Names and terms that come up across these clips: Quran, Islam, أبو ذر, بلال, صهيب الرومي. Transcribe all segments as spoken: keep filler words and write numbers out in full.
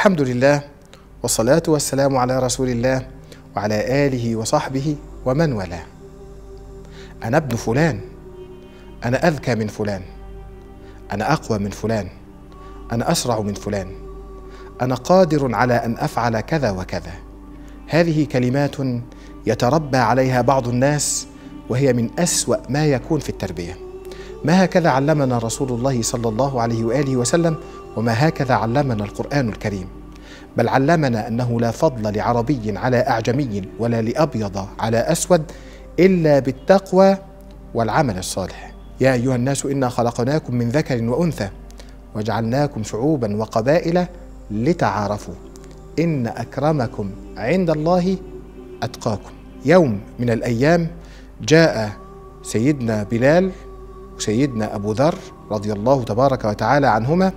الحمد لله والصلاة والسلام على رسول الله وعلى آله وصحبه ومن والاه. أنا ابن فلان، أنا أذكى من فلان، أنا أقوى من فلان، أنا أسرع من فلان، أنا قادر على أن أفعل كذا وكذا. هذه كلمات يتربى عليها بعض الناس، وهي من أسوأ ما يكون في التربية. ما هكذا علمنا رسول الله صلى الله عليه وآله وسلم، وما هكذا علمنا القرآن الكريم. بل علمنا أنه لا فضل لعربي على أعجمي ولا لأبيض على أسود إلا بالتقوى والعمل الصالح. يا أيها الناس إنا خلقناكم من ذكر وأنثى وجعلناكم شعوبا وقبائل لتعارفوا إن أكرمكم عند الله أتقاكم. يوم من الأيام جاء سيدنا بلال وسيدنا أبو ذر رضي الله تبارك وتعالى عنهما.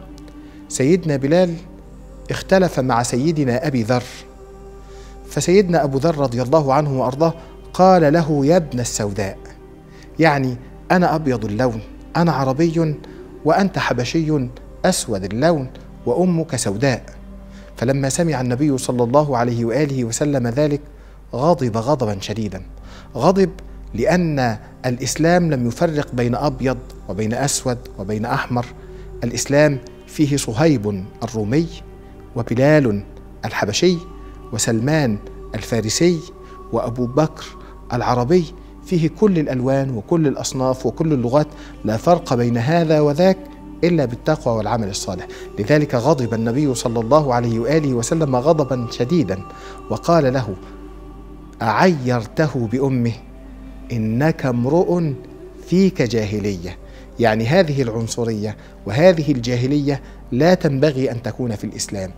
سيدنا بلال اختلف مع سيدنا أبي ذر، فسيدنا أبو ذر رضي الله عنه وأرضاه قال له يا ابن السوداء، يعني أنا أبيض اللون، أنا عربي وأنت حبشي أسود اللون وأمك سوداء. فلما سمع النبي صلى الله عليه وآله وسلم ذلك غضب غضبا شديدا. غضب لأن الإسلام لم يفرق بين أبيض وبين أسود وبين أحمر. الإسلام فيه صهيب الرومي وبلال الحبشي وسلمان الفارسي وأبو بكر العربي، فيه كل الألوان وكل الأصناف وكل اللغات، لا فرق بين هذا وذاك إلا بالتقوى والعمل الصالح. لذلك غضب النبي صلى الله عليه وآله وسلم غضبا شديدا وقال له أعيرته بأمه إنك امرؤ فيك جاهلية. يعني هذه العنصرية وهذه الجاهلية لا تنبغي أن تكون في الإسلام.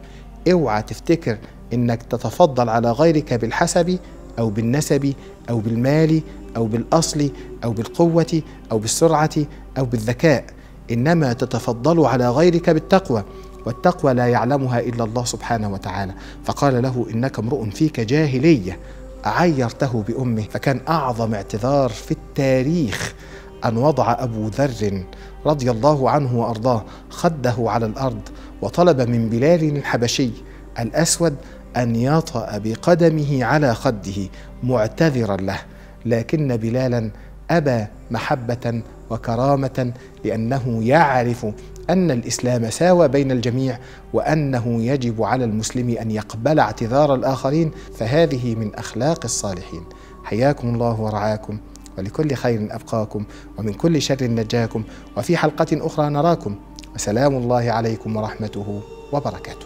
اوعى تفتكر إنك تتفضل على غيرك بالحسب أو بالنسب أو بالمال أو بالأصل أو بالقوة أو بالسرعة أو بالذكاء، إنما تتفضل على غيرك بالتقوى، والتقوى لا يعلمها إلا الله سبحانه وتعالى. فقال له إنك امرؤ فيك جاهلية، أعيرته بأمه. فكان أعظم اعتذار في التاريخ أن وضع أبو ذر رضي الله عنه وأرضاه خده على الأرض، وطلب من بلال الحبشي الأسود أن يطأ بقدمه على خده معتذرا له، لكن بلالا أبى محبة وكرامة، لأنه يعرف أن الإسلام ساوى بين الجميع، وأنه يجب على المسلم أن يقبل اعتذار الآخرين، فهذه من أخلاق الصالحين. حياكم الله ورعاكم، ولكل خير أبقاكم، ومن كل شر نجاكم، وفي حلقة أخرى نراكم، وسلام الله عليكم ورحمته وبركاته.